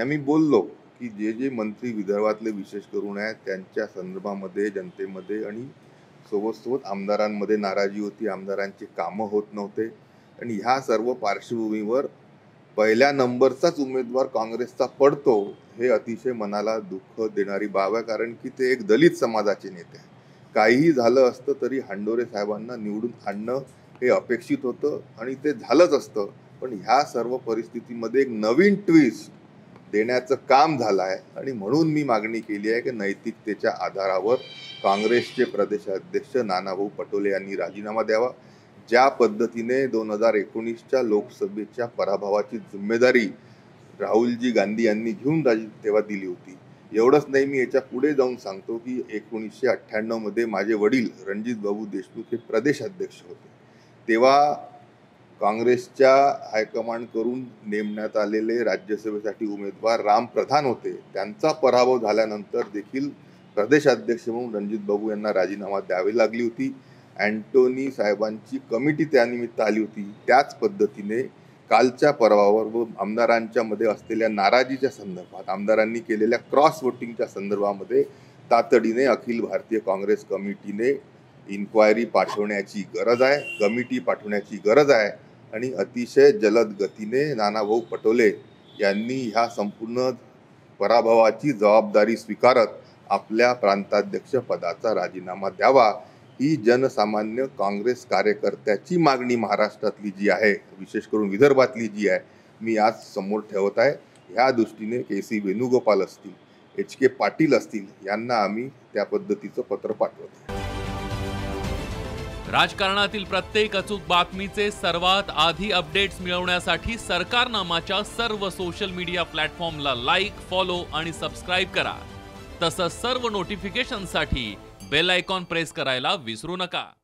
आम्ही बोललो की जे जे मंत्री विदर्भातले विशेष करून आहेत त्यांच्या संदर्भामध्ये जनतेमध्ये आणि सोबत आमदारांमध्ये नाराजी होती, आमदारांचे काम होत नव्हते आणि ह्या सर्व पार्श्वभूमीवर पहिल्या नंबरचाच उमेदवार काँग्रेसचा पडतो हे अतिशय मनाला दुःख देणारी बाब आहे, कारण की ते एक दलित समाजाचे नेते आहेत। काहीही झालं असतं तरी हांडोरे साहेबांना निवडून आणणं हे अपेक्षित होतं आणि ते झालंच असतं, पण ह्या सर्व परिस्थितीमध्ये एक नवीन ट्विस्ट देण्याचं काम झालं आहे आणि म्हणून मी मागणी केली आहे की नैतिकतेच्या आधारावर काँग्रेसचे प्रदेशाध्यक्ष नानाभाऊ पटोले यांनी राजीनामा द्यावा। ज्या पद्धतीने 2019च्या लोकसभेच्या पराभवाची जिम्मेदारी राहुलजी गांधी यांनी घेऊन तेव्हा दिली होती, एवढंच नाही मी याच्या पुढे जाऊन सांगतो की 1998 मध्ये माझे वडील रणजीत बाबू देशमुख हे प्रदेशाध्यक्ष होते, तेव्हा काँग्रेसच्या हायकमांड करून नेमण्यात आलेले राज्यसभेसाठी उमेदवार राम प्रधान होते, त्यांचा पराभव झाल्यानंतर देखील प्रदेशाध्यक्ष म्हणून रणजीत बाबू यांना राजीनामा द्यावी लागली होती। अँटोनी साहेबांची कमिटी त्यानिमित्त आली होती। त्याच पद्धतीने कालच्या परवावर व आमदारांच्या मध्ये असलेल्या नाराजीच्या संदर्भात आमदारांनी केलेल्या क्रॉस वोटिंगच्या संदर्भामध्ये तातडीने अखिल भारतीय काँग्रेस कमिटीने इन्क्वायरी पाठवण्याची गरज आहे, कमिटी पाठवण्याची गरज आहे आणि अतिशय जलद गतीने नानाभाऊ पटोले यांनी ह्या संपूर्ण पराभवाची जबाबदारी स्वीकारत आपल्या प्रांताध्यक्ष पदाचा राजीनामा द्यावा, ही जनसामान्य काँग्रेस कार्यकर्त्याची मागणी महाराष्ट्रातली जी आहे, विशेष करून विदर्भातली जी आहे, मी आज समोर ठेवत आहे। ह्या दृष्टीने के सी वेणुगोपाल असतील, एच के पाटिल असतील यांना आम्ही त्या पद्धतीचं पत्र पाठवतो। राजकारणातील प्रत्येक अचूक बातमीचे सर्वात आधी अपडेट्स मिळवण्यासाठी सरकारनामाच्या सर्व सोशल मीडिया प्लॅटफॉर्मला लाईक, फॉलो आणि सबस्क्राईब करा। तसंच सर्व नोटिफिकेशनसाठी बेल आयकॉन प्रेस करायला विसरू नका।